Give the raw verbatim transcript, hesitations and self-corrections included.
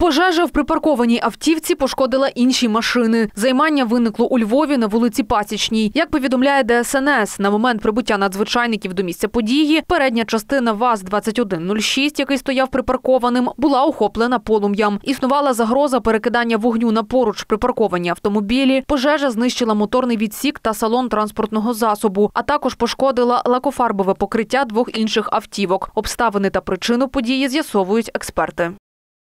Пожежа в припаркованій автівці пошкодила інші машини. Займання виникло у Львові на вулиці Пасічній. Як повідомляє Д С Н С, на момент прибуття надзвичайників до місця події, передня частина ВАЗ двадцять один нуль шість, який стояв припаркованим, була охоплена полум'ям. Існувала загроза перекидання вогню на поруч припарковані автомобілі. Пожежа знищила моторний відсік та салон транспортного засобу, а також пошкодила лакофарбове покриття двох інших автівок. Обставини та причину події з'ясовують експерти.